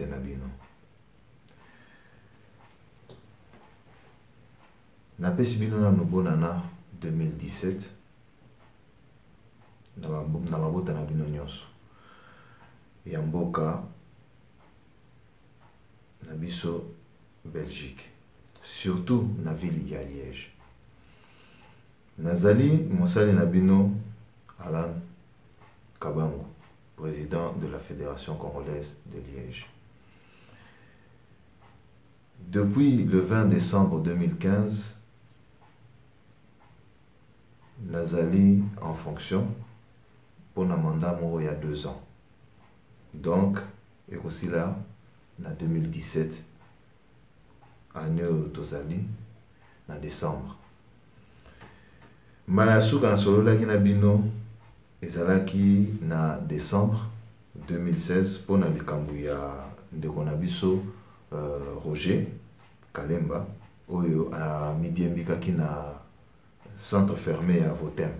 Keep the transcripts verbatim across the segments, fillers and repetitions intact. côté na bino. Na pesi bino na bonana deux mille dix-sept na mabota na bino nyonso. Ya mboka na biso Belgique, surtout na ville ya Liège. Nazali Moussali Nabino Alan Kabangu, président de la Fédération Congolaise de Liège. Depuis le vingt décembre deux mille quinze, Nazali en fonction pour un mandat il y a deux ans. Donc, et aussi là, en deux mille dix-sept, année Tozali, en décembre. Malasuka na solola ki na bino ezalaki na décembre deux mille seize pona likambo ya ndeko na biso euh, Roger Kalemba oyo a midi mbikaki na centre fermé à Votem.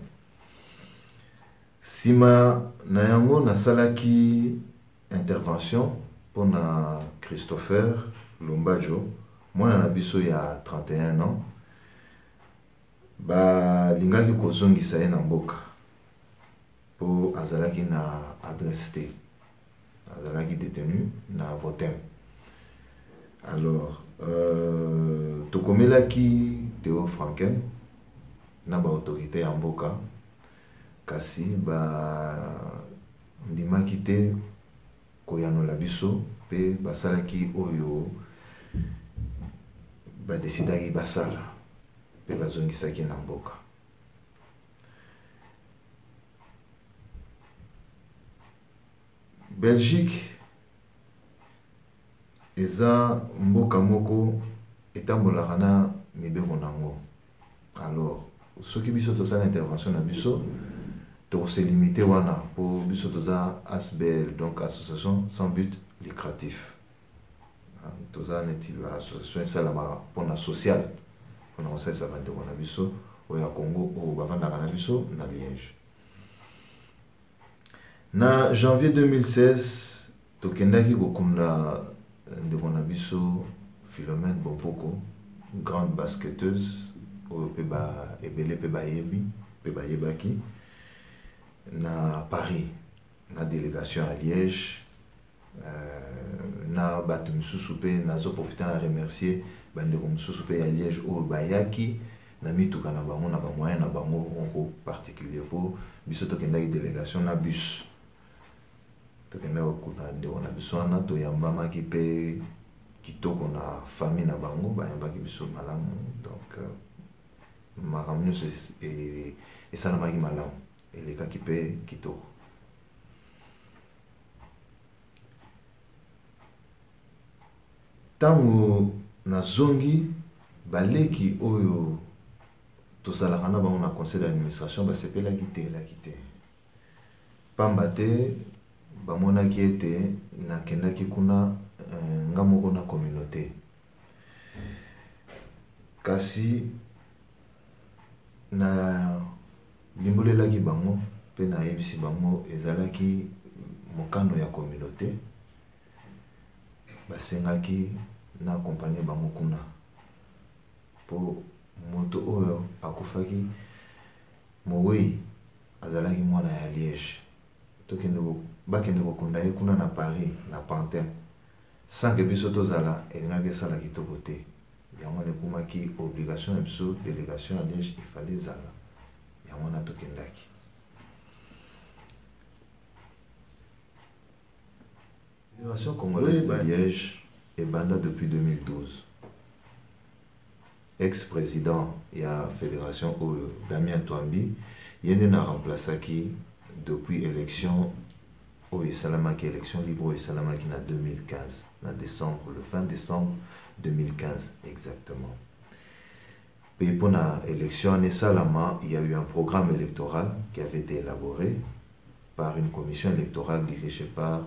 Sima na yango na salaki intervention pona Christopher Lombajo mwana na biso ya trente et un ans. Ba lingaki kozongisa ye na mboka po azalaki na adresse te azalaki détenu na Votem. Alors euh, tokomelaki Théo Franken na ba autorité ya mboka kasi ba ndimaki te koyanola biso pe basalaki oyo ba desidaki basala. Belgique eza mboka moko etambolaka na mibeko nango. Alors soki biso tozala intervention na biso tose limité wana po biso toza A S B L, donc association sans but lucratif, toza neti association esalamaka mpona social. On sait ça va de Bonabiso ou à Congo ou Bavanda Bonabiso na Liège. Na janvier deux mille seize, tokendaki kokumla de Bonabiso Philomène Bonpoko, grande basketteuse au Peba ebele Peba Yebi, Peba Yebaki na Paris, na délégation à Liège. Na batu misusu pe nazo profiter na remercier bande ko misusu pe ya Liège o bayaki na mituka na bango na ba moyen na bango onko particulier po biso tokendaki délégation na bus tokendaki okuna nde wana biso wana toyambamaki pe kitoko na famille na bango bayambaki biso malamu. Donc makambo nyonso esalamaki malamu elekaki pe kitoko. Tango na zongi baleki oyo tozalaka na bango na conseil d'administration basepelaki te elaki te pamba te bamonaki ete nakendaki kuna nga moko na communauté kasi na limbolelaki bango pe nayebisi bango ezalaki mokano ya communauté. Basengaki na accompagner bango kuna po moto oyo akufaki moweyi azalaki mwana ya Liège tokende bakende kokunda ye kuna na Paris na Pantin sans que biso tozala elingaki esala kitoko te yango ekumaki obligation ya biso délégation ya Liège ifale ezala yango na tokendaki. La Fédération congolaise de Liège est banda depuis deux mille douze. Ex-président de la Fédération Damien Touambi, il a remplacé depuis l'élection libre en deux mille quinze, en décembre, le vingt décembre deux mille quinze exactement. Et pour l'élection, il y a eu un programme électoral qui avait été élaboré par une commission électorale dirigée par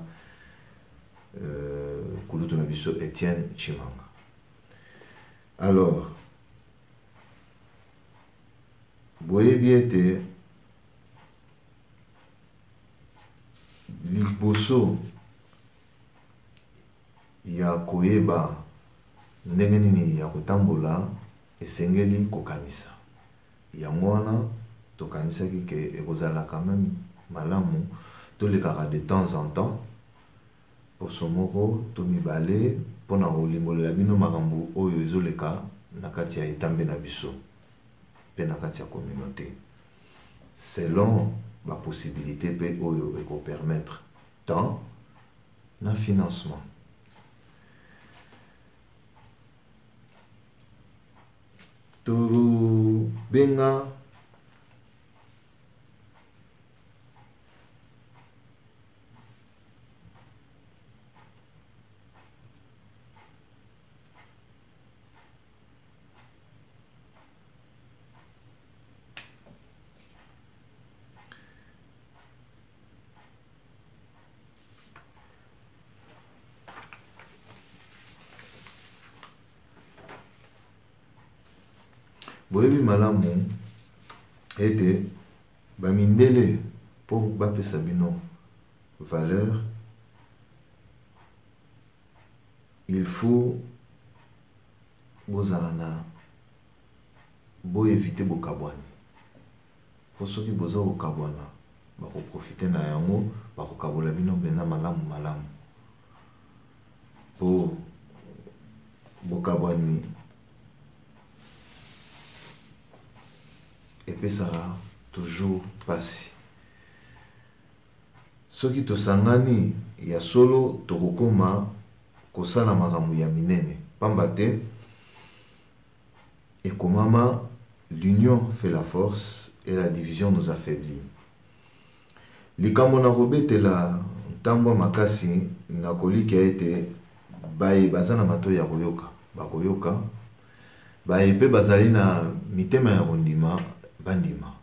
Euh, Etienne Chimanga. Alors, boye biete liboso ya Kouéba Nenini ya Kotambola esengeli kokanisa yango wana tokanisaki ke ekozala quand même malamu tolekaka de temps en temps poso moko tomibale mpona kolimbolela bino makambo oyo ezoleka na kati ya etambe na biso pe na kati ya communauté selon ba possibilité pe oyo eko permettre tant na financement. Tout benga Boyebi malamu ete bamindele po bapesa bino valeur il faut bozala na bo éviter bokabwana po soki boza kokabwana bakoprofite na yango bakokabola bino bena malamu malamu po bokabwani et ça va toujours passer. Ce qui te sangani, il y a solo tokokoma kosala maramu ya minene. Pambate et komama l'union fait la force et la division nous affaiblit. Likamona robete la tambo makasi nakoli ki a été bae bazana mato ya koyoka, bakoyoka bae pe bazali na mitema ya rondima. Bandima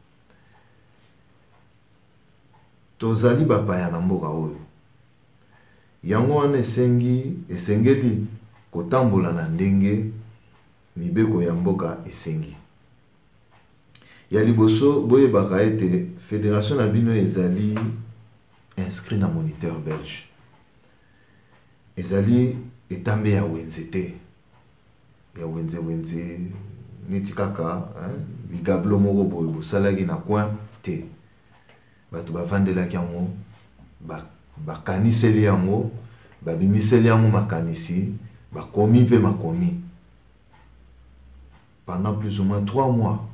tozali bapaya na mboka oyo yango wana esengi esengeli kotambola na ndenge mibeko ya mboka esengi ya liboso boyebaka ete fédération na bino ezali inscrit na moniteur belge ezali etambe ya wenze te ya wenze wenze neti kaka ligablo moko boye bosalaki na coin te bato bavandelaki yango bakaniseli yango babimiseli yango makanisi bakomi pe makomi pendant plus ou moins trois mois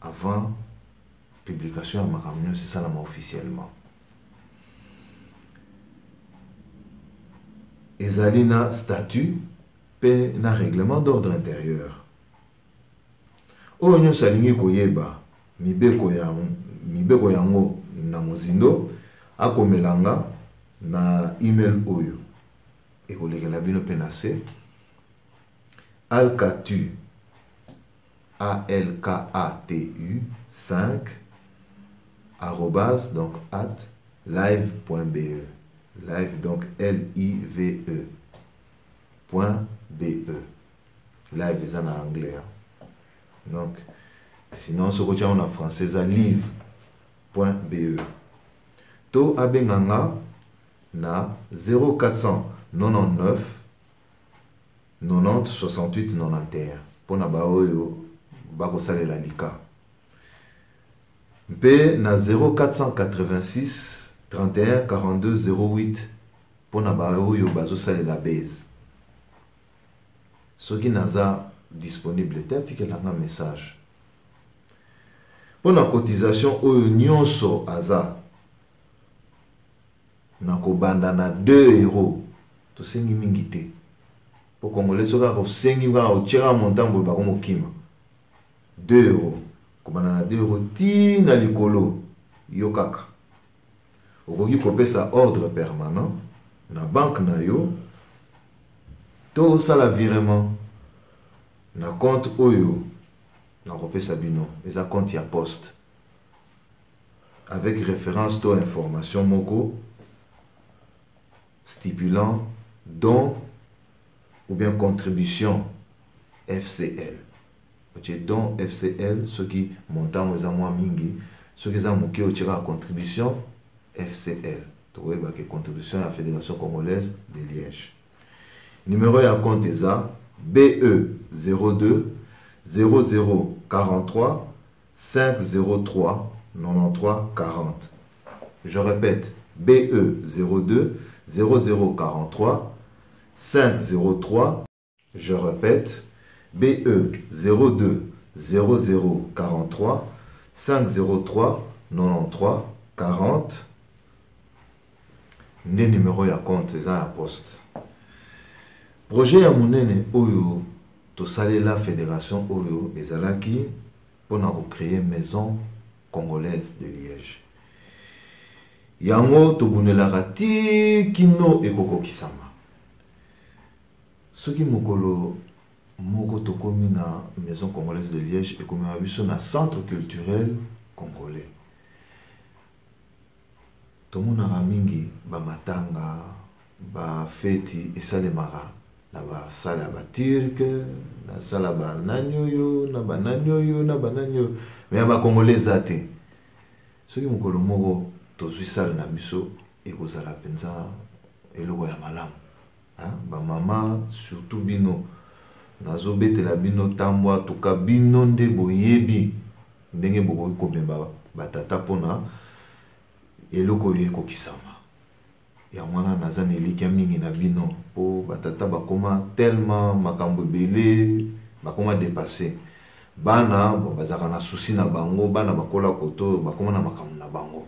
avant publication ya makambo nyonso esalama officiellement ezali na statut pe na règlement d'ordre intérieur. Oyo salingi koyeba mibeko ya mibeko yango na mozindo akomelanga na email oyo ekolekela bino penase alkatu a l k a t u cinq arrobas donc at live.be live donc l i v e point b e live eza na anglais. Donc, sinon, ce retient en français à livre.be. To abenganga na zéro quatre cent quatre-vingt-dix-neuf quatre-vingt-dix soixante-huit quatre-vingt-onze pour na baoyo bakosale la lika. Mpe na zéro quatre cent quatre-vingt-six trente et un quarante-deux zéro huit pour na baoyo bazosale la base. Ce qui naza disponible tête qui a un message pour la cotisation au nyonso aza nako bandana deux euros to sengi mingité pour congolais soka ko sengi ba o tira montant ba ko mokima deux euros ko bandana deux euros ti na likolo yo kaka okoki kopesa ordre permanent na banque na yo to sala virement na compte oyo na repesa bino eza compte ya poste avec référence to information moko stipulant don ou bien contribution F C L otie don F C L ce qui montant eza mwa mingi ce qui eza moke otira contribution F C L to weba ke contribution à la Fédération Congolaise de Liège Numéro ya compte eza B E zéro deux zéro zéro quarante-trois cinq zéro trois quatre-vingt-treize quarante. Je répète, B E zéro deux zéro zéro quarante-trois cinq zéro trois. Je répète, B E zéro deux zéro zéro quarante-trois cinq zéro trois quatre-vingt-treize quarante. Né numéro ya compte eza ya poste. Projet ya monene oyo to salela fédération oyo ezalaki pona ko créer maison congolaise de Liège. Yango to bunelaka ti kino ekokokisama. Soki mokolo moko to komi na maison congolaise de Liège et komi biso na centre culturel congolais. Tout le monde a mingi, ba matanga, ba feti et salemara. Na ba sala ba turque, na sala ba nanyoyo, na ba nanyoyo, na ba nanyoyo. Mais ya ba congolais zate. Soki mokolo moko tozwi sala na biso et kozala penza eloko ya malamu. Hein? Ba mama surtout bino. Nazo betela bino tambwa toka bino nde boyebi. Ndenge bokoki komemba ba tata pona eloko ekokisama ya mwana naza nelika mingi na bino po batata bakoma tellement makambo belé bakoma dépasser bana bon bazaka na souci na bango bana bakola koto bakoma na makambo na bango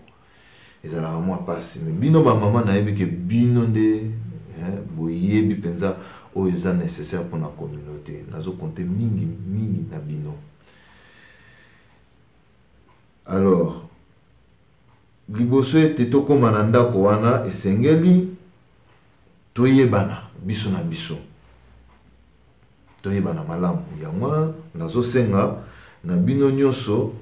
ezalaka mwa passe mais bino ba mama na yebi ke bino nde hein boyebi penza o eza nécessaire pour na communauté nazo compter mingi mingi na bino alors Liboswe tetoko mananda kowana esengeli toyebana biso na biso toyebana malamu ya mwana nazo senga na bino nyoso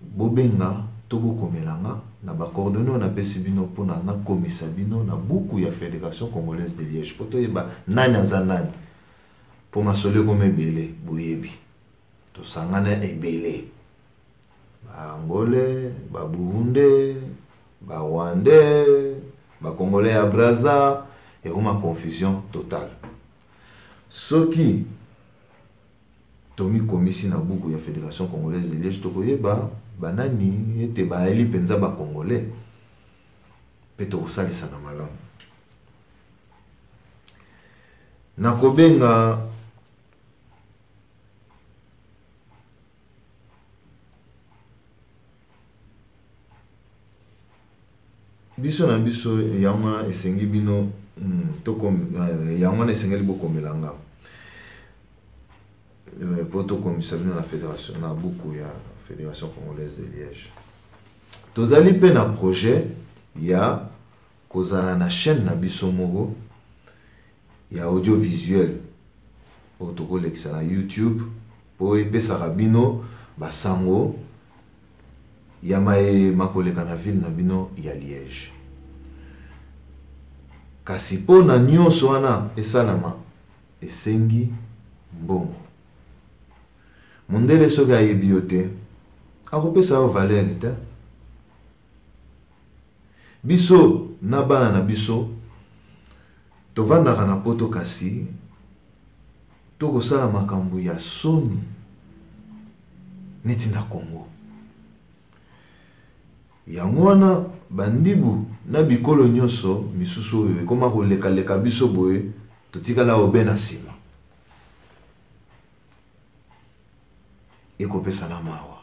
bobenga tobokomelanga na ba coordonnées na pesi bino pona na komisa bino na buku ya Fédération Congolaise de Liège po toyeba nani azanani po masole komebele boyebi to sangana ebele ba Angolais, ba Burundais, ba Rwandais, ba Congolais à Brazza, et une confusion totale. Ce qui, tomi komisi na buku ya Fédération Congolaise de Liège, tokoye ba banani ete ba eli penza ba Congolais, peto kosalisa na malamu. Nakobenga biso na biso yamwana esengi bino toko yamwana esengeli bokomelanga po tokomisa bino na fédération na buku ya Fédération Congolaise de Liège tozali pe na projet ya kozala na chaîne na biso moko ya audiovisuel po tokolekisa na YouTube po epesaka bino basango ya mae makoleka na ville na bino ya Liège kasi po na nyonso wana esalama esengi mbongo mondele soki ayebi yo te akopesa yo valeur te biso na bana na biso tovandaka na poto kasi tokosala makambo ya soni neti na Congo Yangwana bandibu na bikolo nyoso misusu oyo ekoma koleka leka biso boye totikala obena sima ekopesa na mawa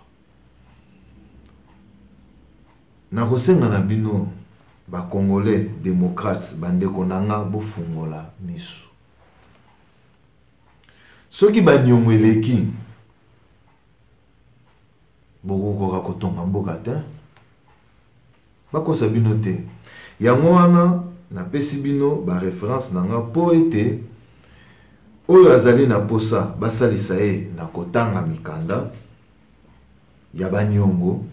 na kosenga na bino ba Congolais démocrates bandeko nanga bofungola miso soki banyomweleki bokokoka kotonga mboka te Bako sabino te. Yango wana na pesibino ba référence nanga po ete oyo azali na posa basalisa e na kotanga mikanda ya banyongo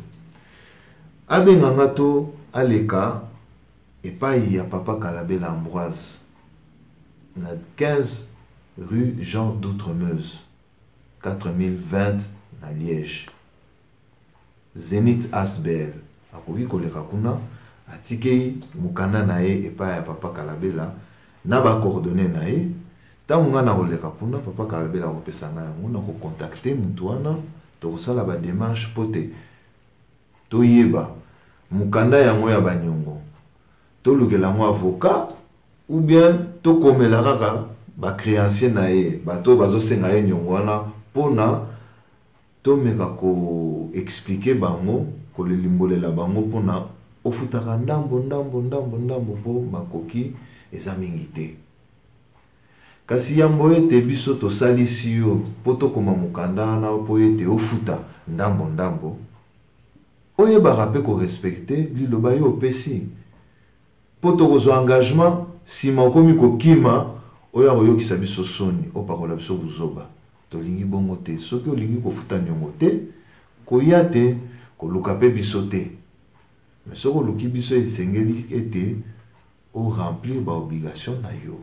abenga ngato aleka epai ya papa Kalabela Ambroise na quinze rue Jean d'Outremeuse quatre mille vingt na Liège Zénith Asbel akoki koleka kuna atikei mukanda na ye epa ya papa Kalabela na ba coordonnées na ye tangu na oleka puna papa kalbela kopesanga yango na ko contacter mutu wana to sala ba démarche poté to yeba mukanda yango ya banyongo to lukela ngo avocat ou bien to komela kaka ba créancier na ye bato bazo senga ye nyongo wana pona to meka ko expliquer bango ko le limbolela bango pona ofutaka ndambo ndambo ndambo ndambo po makoki eza mingi te kasi yambo ete biso to salisi yo po to koma mukanda na po ete ofuta ndambo ndambo oye ba rapé ko respecter liloba yo pesi po to ko zo engagement si makomi ko kima oya ko yokisa biso soni opakola biso buzoba to lingi bongo te soki olingi ko futa nyongo te ko ya te ko luka pe biso te mais ce que l'okibiso et sengeli était au remplir ba obligation na yo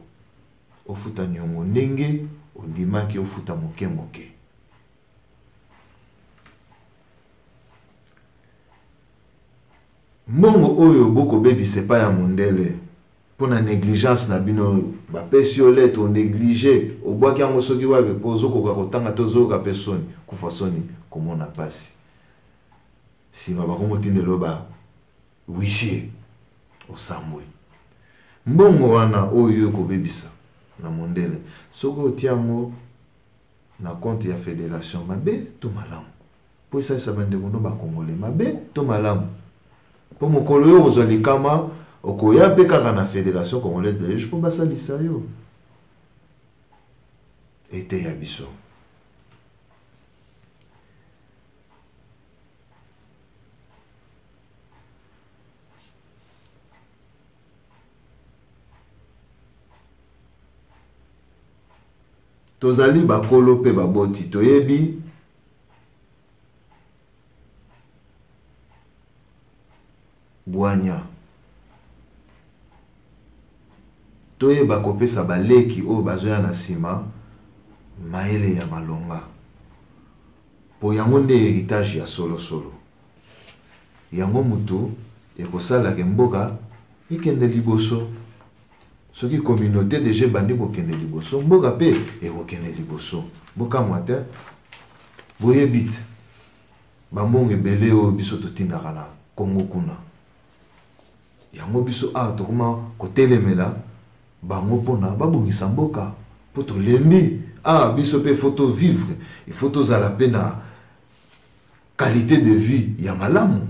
au futa nyongo nenge ondima ki au futa moke moke mongo oyo boko baby c'est pas ya mondele pour la négligence na bino ba pesiole to négliger au bois ki ango soki wa be pozo ko ka tanga tozo ka personne ku façoni comme on a passé si baba ko motinde loba wisie osambwe mbongo wana oyo kobebisa na mondele soko otiango na compte ya fédération mabe to malamu po esa esa bandeko no bakongole mabe to malamu po mokolo yo kozwa likama okoya pe kaka na fédération congolaise de Liège po basalisa yo ete ya biso tozali bakolo pe baboti toyebi bwanya toyeba kopesa baleki oyo bazoya na nsima maele ya malonga po yango nde héritage ya solo solo yango mutu ekosalaka mboka ekende liboso ce qui communauté de gens bandit pour qu'elle liboso mboka pe et pour qu'elle liboso mboka matin voyez bit bambon rebelle au biso totina kala Congo kuna yango biso a to kuma ko telemela bango pona babongisa mboka po to lembi ah biso pe photo vivre et photos à la peine qualité de vie ya malamu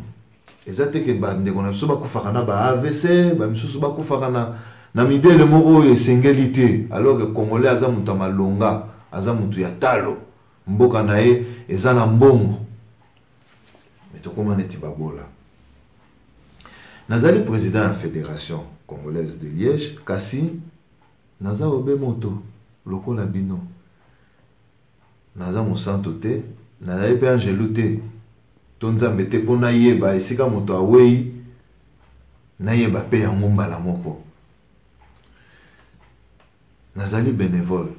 ezate ke bande kona biso bakufaka na ba A V C ba misusu bakufaka na Namide le mot oyo singalité alors que Congolais aza mutu malonga aza mutu ya talo mboka na ye eza na mbongo mais to comment neti babola Nazali président de la Fédération Congolaise de Liège kasi naza obe moto lokola bino naza mo santo te naza pe angelou te to nzambe te pona yeba esika moto awei na yeba pe ya ngombala moko Nazali bénévole.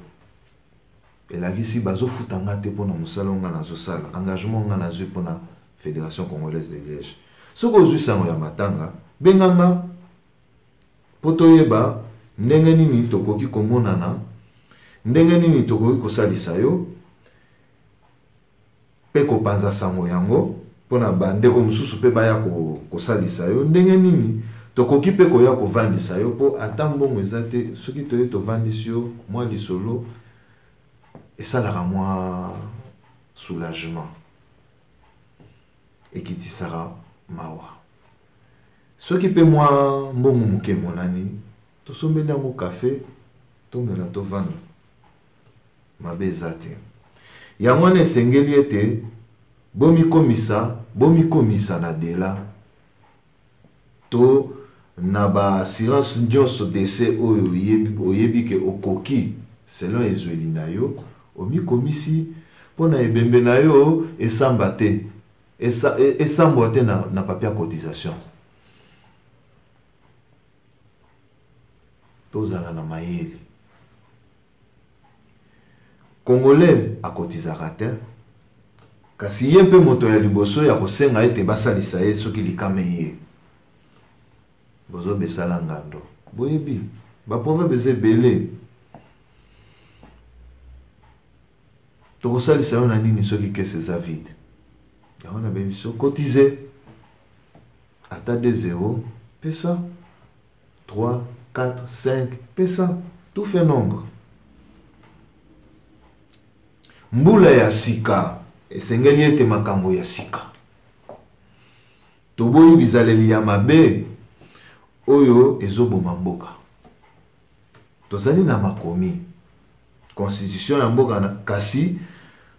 Et la vie si bazo futanga te pona musala nga nazo sala, engagement nga nazo pona Fédération Congolaise de Liège. Soko zwi sango ya matanga, benganga potoyeba ndenge nini tokoki komonana, ndenge nini tokoki kosalisa yo pe kopanza sango yango pona bandeko mususu pe baya ko kosalisa yo ndenge nini tokoki pe koya kovandisa yo po ata mbongo eza te soki toye tovandisi yo mwa lisolo esalaka mwa soulagement ekitisaka mawa soki pe mwa mbongo moke monani tosombeli yango kafe tomela tovanda mabe eza te yango wana esengeli ete bomikomisa bomikomisa na dela to Naba assurance nyonso décès oyo oyebi ke okoki selon ezweli na yo omikomisi pona ebembe na yo esamba te esambwa te na, na papier cotisation tozala na mayeli Congolais akotizaka te kasi ye mpe moto ya liboso ya kosenga ete basalisa ye soki likama ye bozo besala ngando boyebi ba proverbe belé to kosali sa on anini soki kese za vide ya on a bien so cotiser ata de zéro pesa trois quatre cinq pesa tout fait nombre mbula ya sika esengeli ete makambo ya sika toboyi bizaleli ya mabe oyo ezoboma mboka tozali na makomi constitution ya mboka na kasi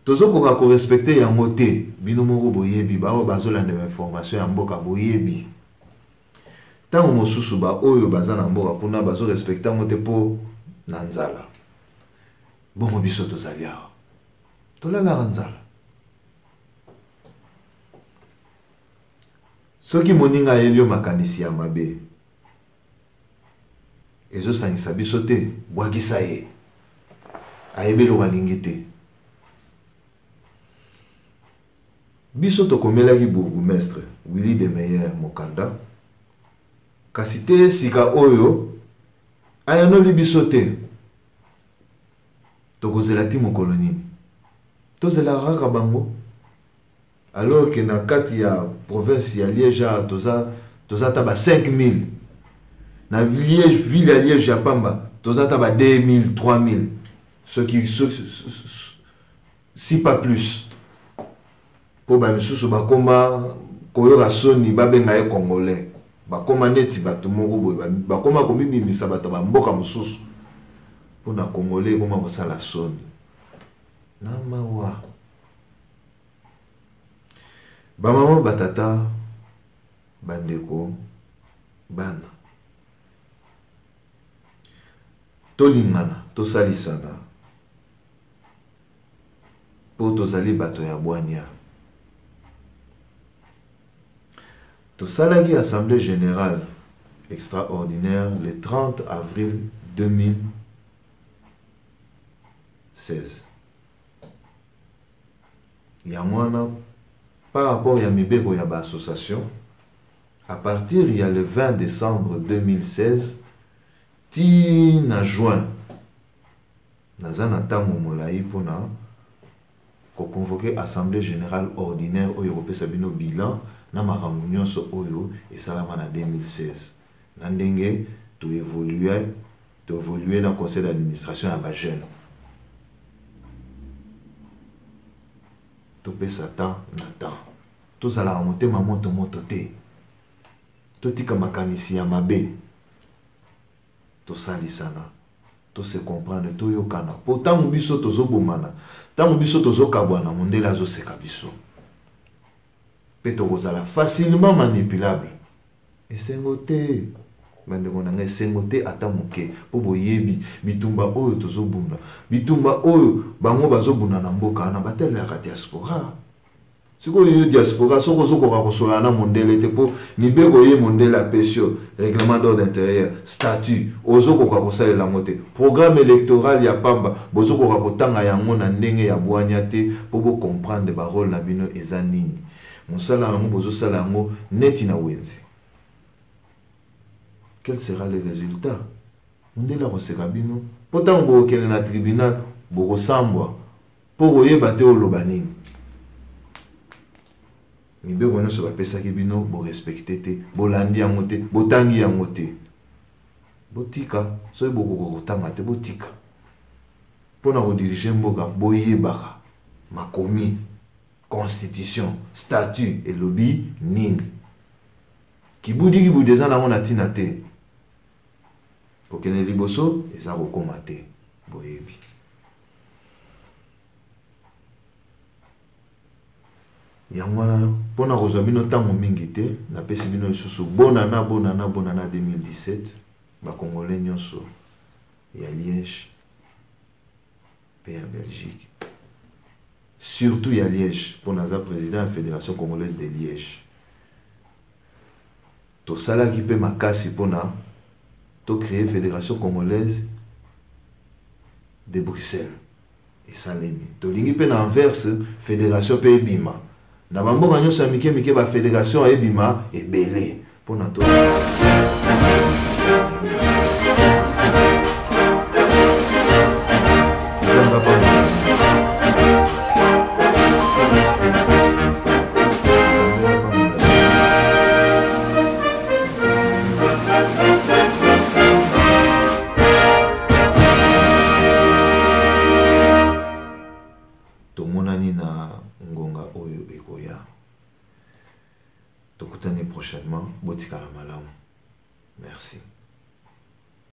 tozokoka ko respecter yango te bino moko boyebi ba oyo bazolanda ba information ya mboka boyebi ntango mosusu ba oyo baza na mboka kuna bazorespecta yango te po na nzala bongo biso tozali awa tolala nzala ce qui moninga elio makanisi ya mabe ezo sangisa biso te bwagisa ye ayebelo walingi te biso tokomelaki bourgmestre Willy de Meyer Mokanda kasi te sika oyo ayanoli biso te tokozela ti mokolo nini tozela raka bango alors que dans la province de Liège, il y a cinq mille. Dans la ville de Liège, il y a deux mille, trois mille. Ce qui si pas plus. Pour que les combat, les Congolais, les Congolais, les ba maman batata bandeko bana tolingana tosalisana po tozali bato ya bwanya tosalaki assemblée générale extraordinaire le trente avril deux mille seize ya mwana par rapport à Mibeko et à l'association, à partir il y a le vingt décembre deux mille seize, ti na juin, nous avons convoqué l'Assemblée générale ordinaire au Européen Sabino bilan, na marangunyon so oyo et salamana deux mille seize. Nandenge tout évoluait, tout évoluait dans le conseil d'administration à Bagel. Topé Satan Nathan tous à la remontée maman tout montoté tout tika makanisi amabe tout salisana tout se comprendre tout yokana pourtant mbiso tozo bomana tant mbiso tozo kabwana mondela zo se kabiso peto kozala facilement manipulable et sengoté bande konanga sengoté atamuke po boyebi bitumba oyo tozo bumna bitumba oyo bango bazobuna na mboka na batela ya diaspora siko yo diaspora soko soko ka kosola na mondele te po mibeko ye mondela pesio règlement d'ordre intérieur statut ozoko ka kosalela moté programme électoral ya pamba bozoko ka kotanga yango na ndenge ya bwanya te po bo comprendre ba rôle na bino eza nini mosala yango bozosala yango neti na wenze. Quel sera le résultat? On est là au Serabino. Pourtant, on est dans le tribunal, on est pour y battre au Lobanin. Mais on est sur la peste qui bino, on respecte, on landi en moté, on tangi en moté. Botika, soyez beaucoup de botika. Pour nous rediriger, on y bara, ma commis, constitution, statut et lobby, nin. Qui boudi qui boudi zana on a tinaté. Kokene liboso et ça recommandé boyebi yangwana pona kozobino tango mingi te na pesi bino susu bonana bonana bonana deux mille dix-sept ba congolais nyonso ya Liège pe ya Belgique surtout ya Liège pona za président de la Fédération Congolaise de Liège to sala qui peut makasi pona to créer Fédération Congolaise de Bruxelles et Salémi. To lingi pe na inverse Fédération pe ebima. Na bambo kanyo sa mike mike ba Fédération ebima ebele. Pona to prochainement. Botika la malam. Merci.